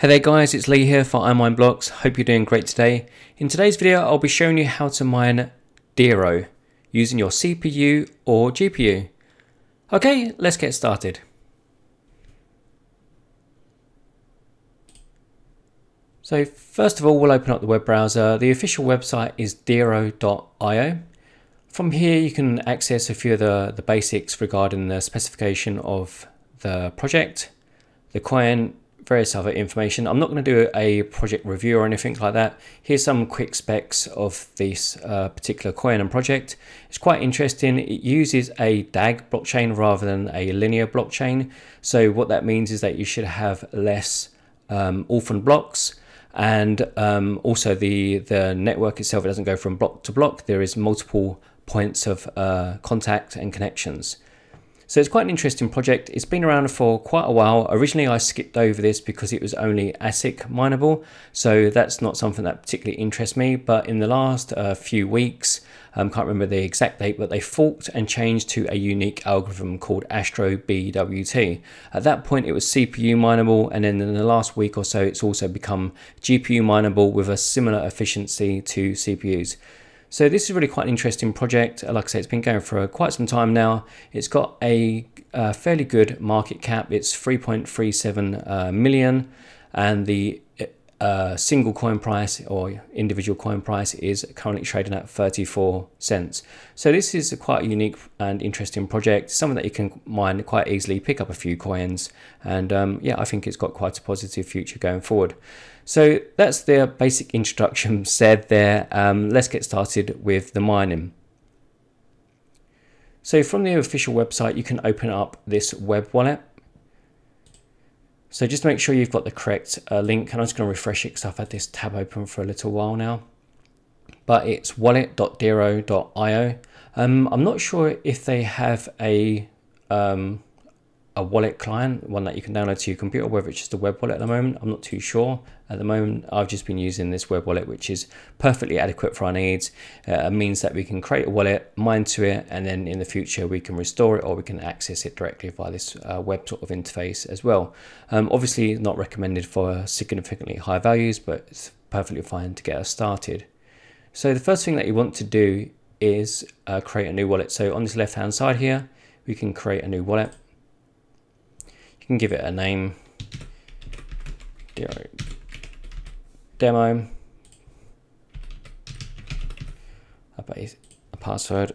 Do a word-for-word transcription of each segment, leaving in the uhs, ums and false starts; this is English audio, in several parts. Hey there guys, it's Lee here for iMineBlocks. Hope you're doing great today. In today's video, I'll be showing you how to mine Dero using your C P U or G P U. Okay, let's get started. So first of all, we'll open up the web browser. The official website is dero dot i o. From here, you can access a few of the, the basics regarding the specification of the project, the client, various other information. I'm not going to do a project review or anything like that. Here's some quick specs of this uh, particular coin and project. It's quite interesting. It uses a D A G blockchain rather than a linear blockchain. So what that means is that you should have less um, orphan blocks, and um, also the, the network itself, it doesn't go from block to block. There is multiple points of uh, contact and connections. So it's quite an interesting project. It's been around for quite a while. Originally I skipped over this because it was only ASIC mineable, so that's not something that particularly interests me. But in the last uh, few weeks, I um, can't remember the exact date, but they forked and changed to a unique algorithm called Astro B W T. At that point it was C P U mineable, and then in the last week or so it's also become G P U mineable with a similar efficiency to C P Us. So this is really quite an interesting project. Like I say, it's been going for quite some time now. It's got a, a fairly good market cap. It's three point three seven uh, million, and the uh, single coin price or individual coin price is currently trading at thirty-four cents. So this is a quite unique and interesting project, something that you can mine quite easily, pick up a few coins, and um, yeah, I think it's got quite a positive future going forward. So that's their basic introduction said there. Um, let's get started with the mining. So from the official website, you can open up this web wallet. So just make sure you've got the correct uh, link. And I'm just going to refresh it because I've had this tab open for a little while now. But it's wallet dot dero dot i o. Um, I'm not sure if they have a... Um, a wallet client, one that you can download to your computer, whether it's just a web wallet at the moment, I'm not too sure. At the moment, I've just been using this web wallet, which is perfectly adequate for our needs. Uh, it means that we can create a wallet, mine to it, and then in the future we can restore it or we can access it directly via this uh, web sort of interface as well. Um, obviously not recommended for significantly high values, but it's perfectly fine to get us started. So the first thing that you want to do is uh, create a new wallet. So on this left-hand side here, we can create a new wallet. Can give it a name, Dero demo, a, base, a password.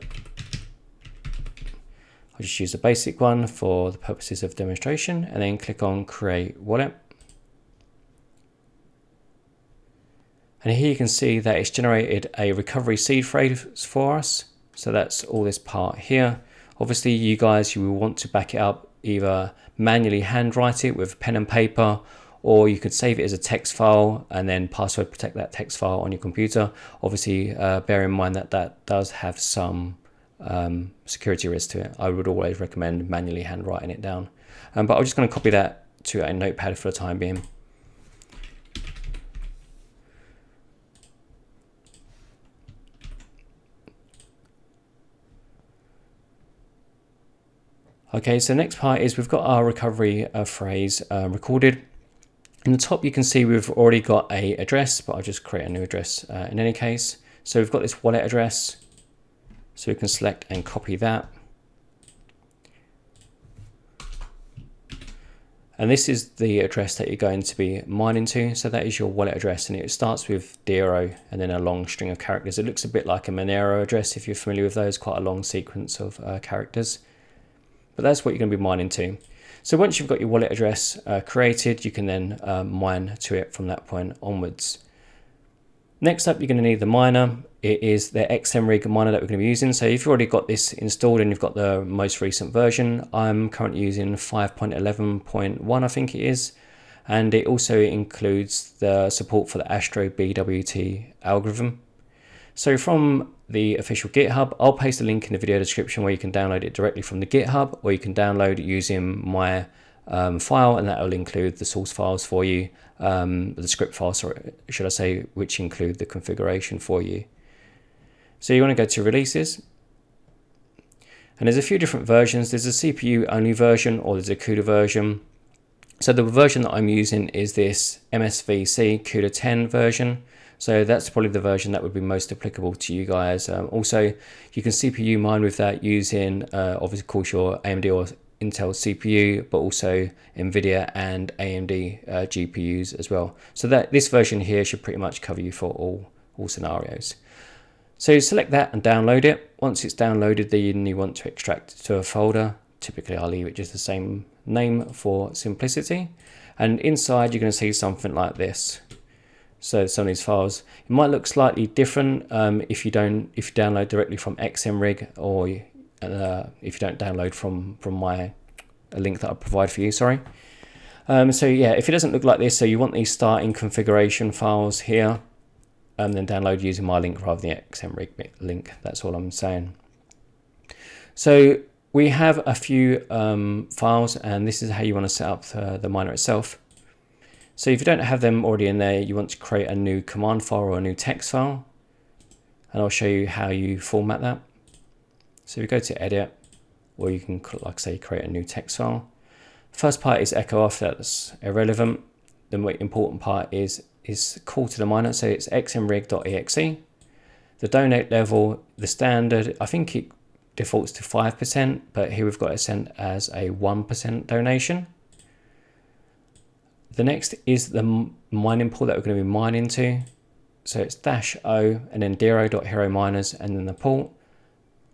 I'll just use a basic one for the purposes of demonstration, and then click on create wallet. And here you can see that it's generated a recovery seed phrase for us. So that's all this part here. Obviously you guys, you will want to back it up, either manually handwrite it with pen and paper, or you could save it as a text file and then password protect that text file on your computer. Obviously, uh, bear in mind that that does have some um, security risk to it. I would always recommend manually handwriting it down. Um, but I'm just going to copy that to a notepad for the time being. Okay, so next part is we've got our recovery uh, phrase uh, recorded. In the top you can see we've already got a address, but I'll just create a new address uh, in any case. So we've got this wallet address, so we can select and copy that. And this is the address that you're going to be mining to. So that is your wallet address, and it starts with Dero and then a long string of characters. It looks a bit like a Monero address if you're familiar with those, quite a long sequence of uh, characters. But that's what you're going to be mining to. So once you've got your wallet address uh, created, you can then uh, mine to it from that point onwards. Next up, you're going to need the miner. It is the XMRig miner that we're going to be using. So if you've already got this installed and you've got the most recent version, I'm currently using five point eleven point one, I think it is. And it also includes the support for the Astro B W T algorithm. So from the official GitHub, I'll paste a link in the video description where you can download it directly from the GitHub, or you can download it using my um, file, and that will include the source files for you, um, the script files, sorry, should I say, which include the configuration for you. So you want to go to releases, and there's a few different versions. There's a C P U only version, or there's a CUDA version. So the version that I'm using is this M S V C CUDA ten version. So that's probably the version that would be most applicable to you guys. Um, also, you can C P U mine with that using, uh, obviously, of course, your A M D or Intel C P U, but also NVIDIA and A M D uh, G P Us as well. So that this version here should pretty much cover you for all, all scenarios. So select that and download it. Once it's downloaded, then you want to extract it to a folder. Typically, I'll leave it just the same name for simplicity. And inside, you're going to see something like this. So some of these files, it might look slightly different um, if you don't if you download directly from XMRig, or uh, if you don't download from from my a link that I provide for you. Sorry. Um, so yeah, if it doesn't look like this, so you want these starting configuration files here, and then download using my link rather than the XMRig link. That's all I'm saying. So we have a few um, files, and this is how you want to set up the, the miner itself. So if you don't have them already in there, you want to create a new command file or a new text file. And I'll show you how you format that. So we go to edit, or you can, like I say, create a new text file. First part is echo off, that's irrelevant. The more important part is, is call to the miner. So it's xmrig.exe. The donate level, the standard, I think it defaults to five percent, but here we've got it sent as a one percent donation. The next is the mining pool that we're going to be mining to. So it's dash O and then Dero.hero miners and then the pool.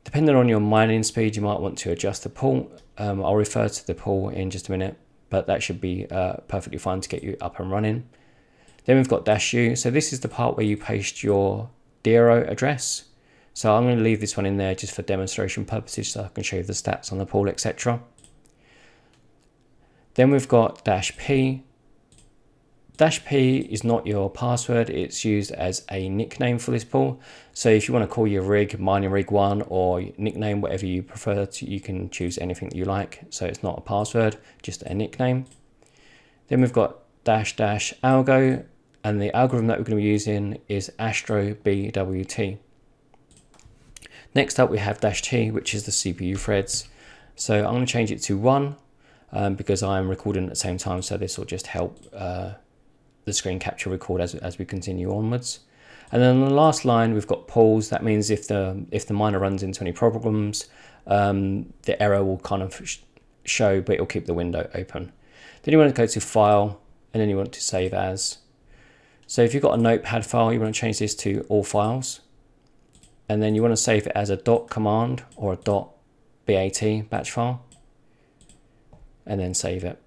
Depending on your mining speed, you might want to adjust the pool. Um, I'll refer to the pool in just a minute, but that should be uh, perfectly fine to get you up and running. Then we've got dash U. So this is the part where you paste your Dero address. So I'm going to leave this one in there just for demonstration purposes, so I can show you the stats on the pool, et cetera. Then we've got dash P. Dash P is not your password, it's used as a nickname for this pool. So if you want to call your rig mining rig one or nickname, whatever you prefer to, you can choose anything that you like. So it's not a password, just a nickname. Then we've got dash dash algo, and the algorithm that we're going to be using is Astro B W T. Next up, we have dash T, which is the C P U threads. So I'm going to change it to one um, because I'm recording at the same time. So this will just help uh, the screen capture record as, as we continue onwards. And then on the last line, we've got pools. That means if the if the miner runs into any problems, um, the error will kind of sh show, but it'll keep the window open. Then you want to go to file, and then you want to save as. So if you've got a notepad file, you want to change this to all files, and then you want to save it as a dot command or a dot bat batch file, and then save it.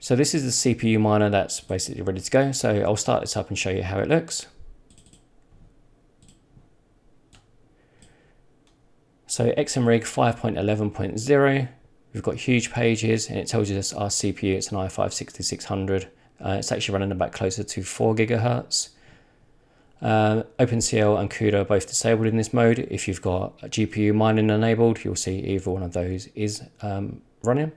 So this is the C P U miner that's basically ready to go. So I'll start this up and show you how it looks. So XMRig five point eleven point zero, we've got huge pages, and it tells us our C P U, it's an i five sixty-six hundred. Uh, it's actually running about closer to four gigahertz. Uh, OpenCL and CUDA are both disabled in this mode. If you've got a G P U mining enabled, you'll see either one of those is um, running.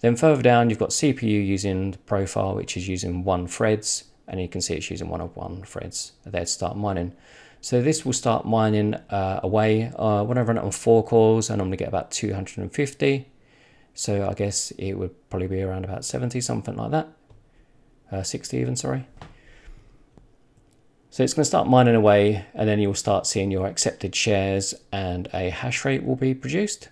Then further down, you've got C P U using the profile, which is using one threads, and you can see it's using one of one threads there to start mining. So this will start mining uh, away. Uh, when I run it on four cores, I normally get about two hundred fifty. So I guess it would probably be around about seventy, something like that, uh, sixty even, sorry. So it's going to start mining away, and then you'll start seeing your accepted shares, and a hash rate will be produced.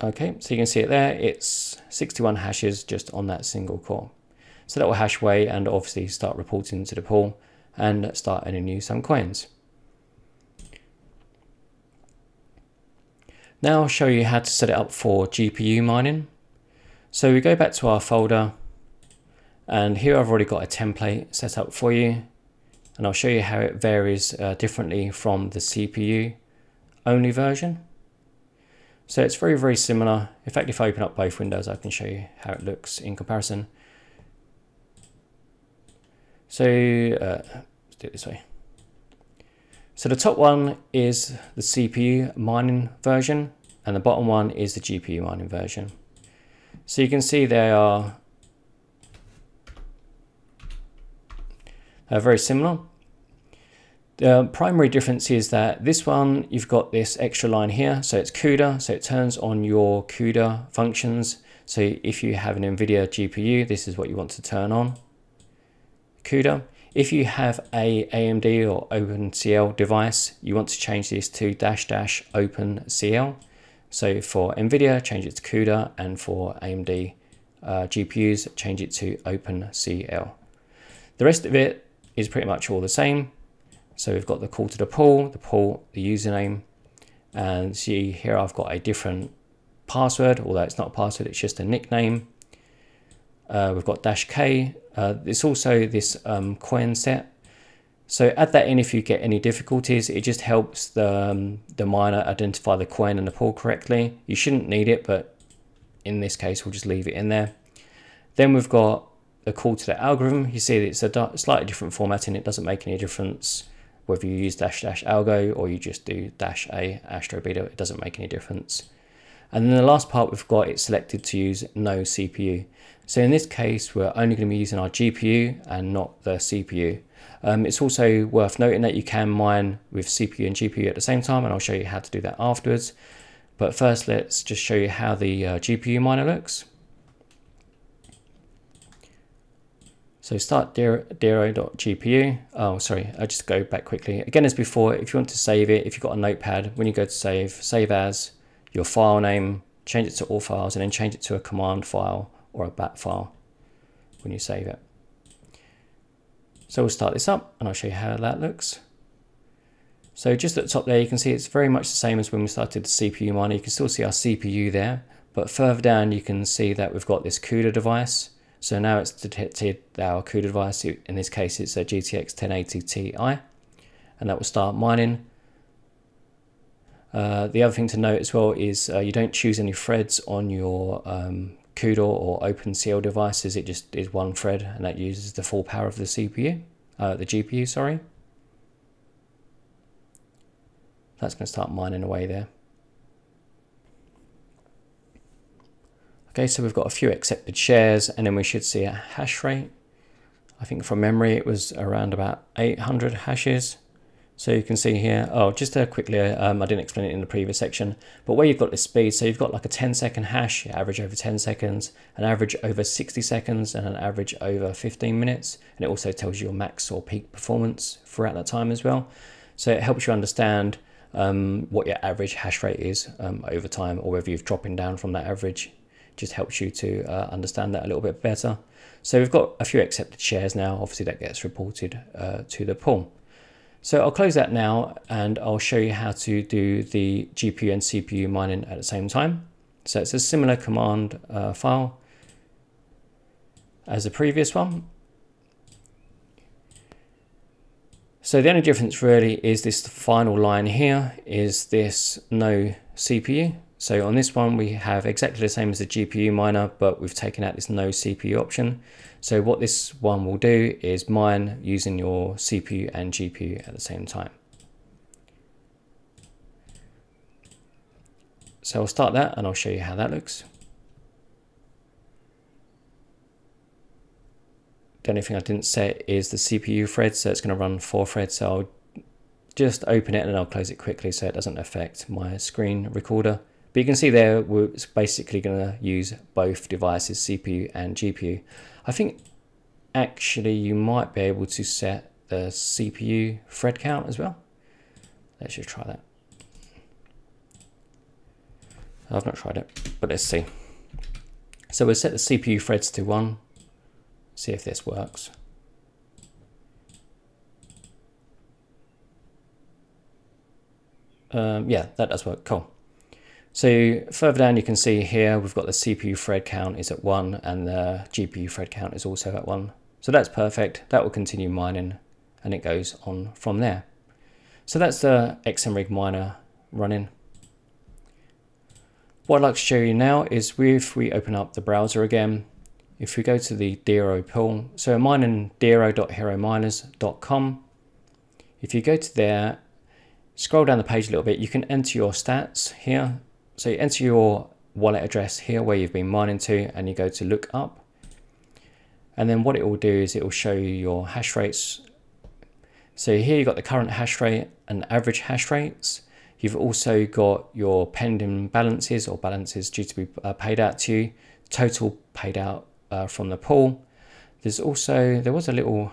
Okay, so you can see it there, it's sixty-one hashes just on that single core. So that will hash away and obviously start reporting to the pool and start earning you some coins. Now I'll show you how to set it up for G P U mining. So we go back to our folder, and here I've already got a template set up for you, and I'll show you how it varies uh, differently from the C P U only version. So it's very, very similar. In fact, if I open up both windows, I can show you how it looks in comparison. So uh, let's do it this way. So the top one is the C P U mining version, and the bottom one is the G P U mining version. So you can see they are uh, very similar. The primary difference is that this one, you've got this extra line here, so it's CUDA, so it turns on your CUDA functions. So if you have an NVIDIA G P U, this is what you want to turn on, CUDA. If you have a A M D or OpenCL device, you want to change this to dash dash OpenCL. So for NVIDIA, change it to CUDA, and for A M D uh, G P Us, change it to OpenCL. The rest of it is pretty much all the same. So we've got the call to the pool, the pool, the username, and see here I've got a different password, although it's not a password, it's just a nickname. Uh, we've got dash K. Uh, it's also this um, coin set. So add that in if you get any difficulties. It just helps the, um, the miner identify the coin and the pool correctly. You shouldn't need it, but in this case, we'll just leave it in there. Then we've got a call to the algorithm. You see it's a slightly different formatting. It doesn't make any difference whether you use dash dash algo or you just do dash A Astro B W T. It doesn't make any difference. And then the last part we've got, it's selected to use no C P U. So in this case, we're only going to be using our G P U and not the C P U. Um, it's also worth noting that you can mine with C P U and G P U at the same time, and I'll show you how to do that afterwards. But first, let's just show you how the uh, G P U miner looks. So start Dero dot G P U. Oh, sorry, I'll just go back quickly. Again, as before, if you want to save it, if you've got a notepad, when you go to save, save as, your file name, change it to all files, and then change it to a command file or a bat file when you save it. So we'll start this up and I'll show you how that looks. So just at the top there, you can see it's very much the same as when we started the C P U miner. You can still see our C P U there, but further down you can see that we've got this CUDA device. So now it's detected our CUDA device, in this case it's a G T X ten eighty T I, and that will start mining. Uh, the other thing to note as well is uh, you don't choose any threads on your um, CUDA or OpenCL devices. It just is one thread, and that uses the full power of the C P U, uh, the G P U, sorry. That's going to start mining away there. Okay, so we've got a few accepted shares, and then we should see a hash rate. I think from memory it was around about eight hundred hashes. So you can see here, oh, just uh, quickly, um, I didn't explain it in the previous section, but where you've got this speed, so you've got like a ten second hash, average over ten seconds, an average over sixty seconds, and an average over fifteen minutes. And it also tells you your max or peak performance throughout that time as well. So it helps you understand um, what your average hash rate is um, over time, or whether you're dropping down from that average. It just helps you to uh, understand that a little bit better. So we've got a few accepted shares now, obviously that gets reported uh, to the pool. So I'll close that now and I'll show you how to do the G P U and C P U mining at the same time. So it's a similar command uh, file as the previous one. So the only difference really is this final line here is this no C P U. So on this one we have exactly the same as the G P U miner, but we've taken out this no C P U option. So what this one will do is mine using your C P U and G P U at the same time. So I'll start that and I'll show you how that looks. The only thing I didn't set is the C P U thread, so it's going to run four threads. So I'll just open it and I'll close it quickly so it doesn't affect my screen recorder. But you can see there, we're basically going to use both devices, C P U and G P U. I think actually you might be able to set the C P U thread count as well. Let's just try that. I've not tried it, but let's see. So we'll set the C P U threads to one, see if this works. Um, yeah, that does work, cool. So further down you can see here we've got the C P U thread count is at one and the G P U thread count is also at one. So that's perfect. That will continue mining and it goes on from there. So that's the XMRig miner running. What I'd like to show you now is if we open up the browser again, if we go to the Dero pool, so I'm mining dero dot hero miners dot com. If you go to there, scroll down the page a little bit, you can enter your stats here. So you enter your wallet address here where you've been mining to, and you go to look up. And then what it will do is it will show you your hash rates So here you've got the current hash rate and average hash rates. You've also got your pending balances or balances due to be uh, paid out to you, total paid out uh, from the pool. There's also, there was a little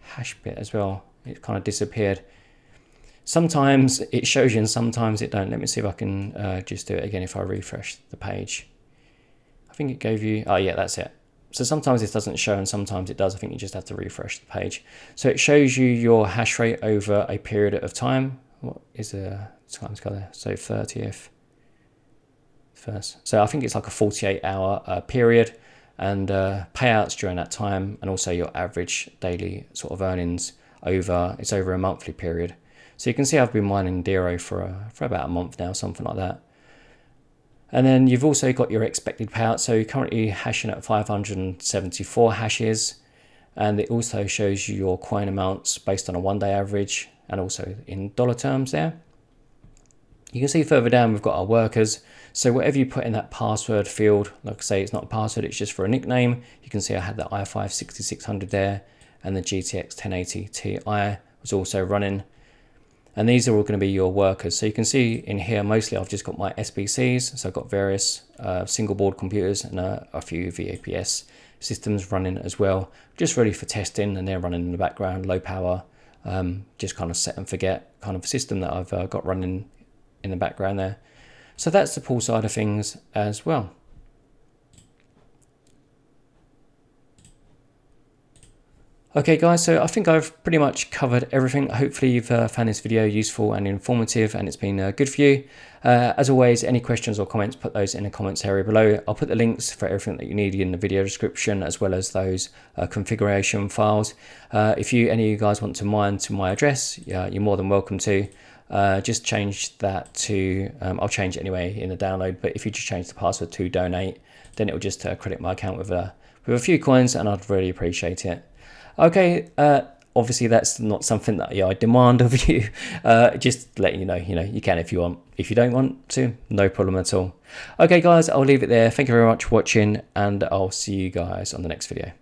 hash bit as well. It kind of disappeared. Sometimes it shows you and sometimes it don't. Let me see if I can uh, just do it again if I refresh the page. I think it gave you, oh yeah, that's it. So sometimes this doesn't show and sometimes it does. I think you just have to refresh the page. So it shows you your hash rate over a period of time. What is the time scale there? So thirtieth first. So I think it's like a forty-eight hour uh, period and uh, payouts during that time, and also your average daily sort of earnings over, it's over a monthly period. So you can see I've been mining Dero for, a, for about a month now, something like that. And then you've also got your expected payout. So you're currently hashing at five hundred seventy-four hashes. And it also shows you your coin amounts based on a one day average and also in dollar terms there. You can see further down, we've got our workers. So whatever you put in that password field, like I say, it's not a password, it's just for a nickname. You can see I had the i five sixty-six hundred there and the G T X ten eighty T I was also running. And these are all going to be your workers. So you can see in here, mostly I've just got my S B Cs. So I've got various uh, single board computers and uh, a few V A P S systems running as well, just ready for testing, and they're running in the background, low power, um, just kind of set and forget kind of system that I've uh, got running in the background there. So that's the pool side of things as well. Okay guys, so I think I've pretty much covered everything. Hopefully you've uh, found this video useful and informative, and it's been uh, good for you. Uh, as always, any questions or comments, put those in the comments area below. I'll put the links for everything that you need in the video description, as well as those uh, configuration files. Uh, if you, any of you guys want to mine to my address, yeah, you're more than welcome to. Uh, just change that to, um, I'll change it anyway in the download, but if you just change the password to donate, then it will just uh, credit my account with a, with a few coins, and I'd really appreciate it. Okay, uh, obviously that's not something that yeah, I demand of you. Uh, just letting you know, you know, you can if you want. If you don't want to, no problem at all. Okay guys, I'll leave it there. Thank you very much for watching, and I'll see you guys on the next video.